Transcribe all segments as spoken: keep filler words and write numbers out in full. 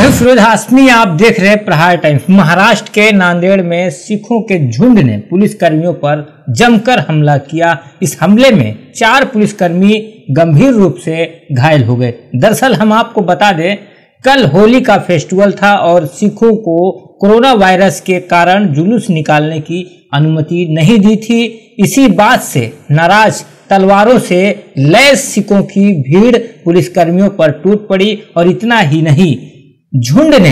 मैं हूं फिरोज हाशमी, आप देख रहे हैं प्रहार टाइम्स। महाराष्ट्र के नांदेड़ में सिखों के झुंड ने पुलिसकर्मियों पर जमकर हमला किया। इस हमले में चार पुलिसकर्मी गंभीर रूप से घायल हो गए। दरअसल हम आपको बता दें, कल होली का फेस्टिवल था और सिखों को कोरोना वायरस के कारण जुलूस निकालने की अनुमति नहीं दी थी। इसी बात से नाराज तलवारों से लैस सिखों की भीड़ पुलिसकर्मियों पर टूट पड़ी। और इतना ही नहीं, झुंड ने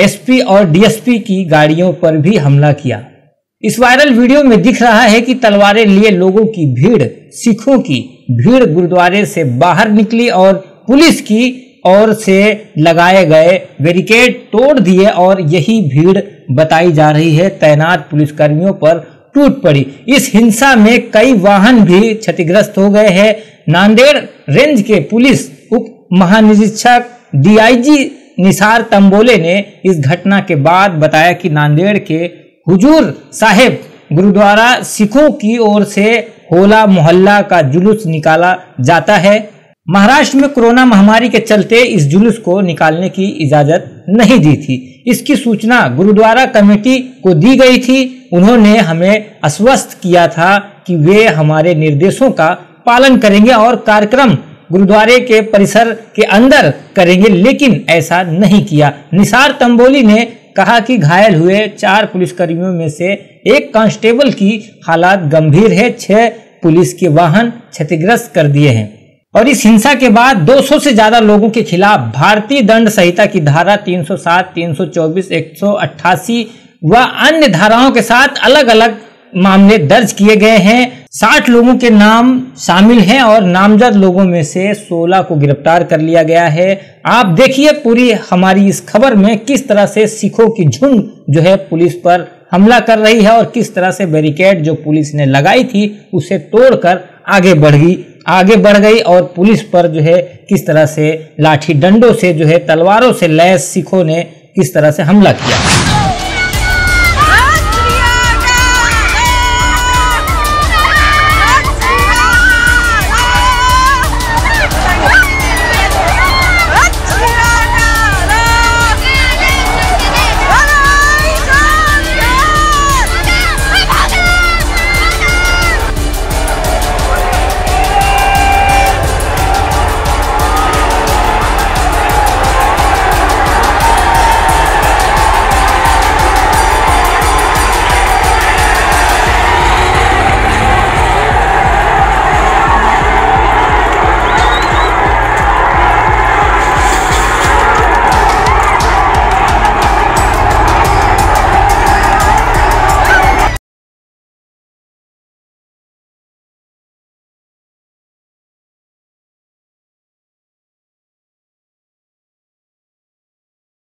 एसपी और डीएसपी की गाड़ियों पर भी हमला किया। इस वायरल वीडियो में दिख रहा है कि तलवारें लिए लोगों की भीड़, सिखों की भीड़ गुरुद्वारे से बाहर निकली और पुलिस की ओर से लगाए गए बैरिकेड तोड़ दिए और यही भीड़ बताई जा रही है तैनात पुलिसकर्मियों पर टूट पड़ी। इस हिंसा में कई वाहन भी क्षतिग्रस्त हो गए हैं। नांदेड़ रेंज के पुलिस उप महानिरीक्षक डीआईजी निसार तंबोले ने इस घटना के बाद बताया कि नांदेड़ के हुजूर साहब गुरुद्वारा सिखों की ओर से होला मोहल्ला का जुलूस निकाला जाता है। महाराष्ट्र में कोरोना महामारी के चलते इस जुलूस को निकालने की इजाजत नहीं दी थी। इसकी सूचना गुरुद्वारा कमेटी को दी गई थी। उन्होंने हमें आश्वस्त किया था कि वे हमारे निर्देशों का पालन करेंगे और कार्यक्रम गुरुद्वारे के परिसर के अंदर करेंगे, लेकिन ऐसा नहीं किया। निसार तंबोली ने कहा कि घायल हुए चार पुलिसकर्मियों में से एक कांस्टेबल की हालात गंभीर है। छह पुलिस के वाहन क्षतिग्रस्त कर दिए हैं। और इस हिंसा के बाद दो सौ से ज्यादा लोगों के खिलाफ भारतीय दंड संहिता की धारा तीन सौ सात, तीन सौ चौबीस, एक सौ अट्ठासी व अन्य धाराओं के साथ अलग अलग मामले दर्ज किए गए हैं। साठ लोगों के नाम शामिल हैं और नामजद लोगों में से सोलह को गिरफ्तार कर लिया गया है। आप देखिए पूरी हमारी इस खबर में किस तरह से सिखों की झुंड जो है पुलिस पर हमला कर रही है और किस तरह से बैरिकेड जो पुलिस ने लगाई थी उसे तोड़कर आगे बढ़ गई आगे बढ़ गई और पुलिस पर जो है किस तरह से लाठी डंडों से जो है तलवारों से लैस सिखों ने किस तरह से हमला किया।